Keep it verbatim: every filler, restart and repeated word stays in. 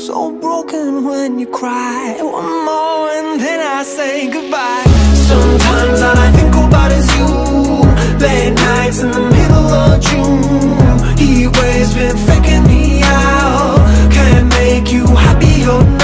so broken when you cry. One more and then I say goodbye. Sometimes all I think about is you. Late nights in the middle of June. He always been faking me out. Can't make you happy or not.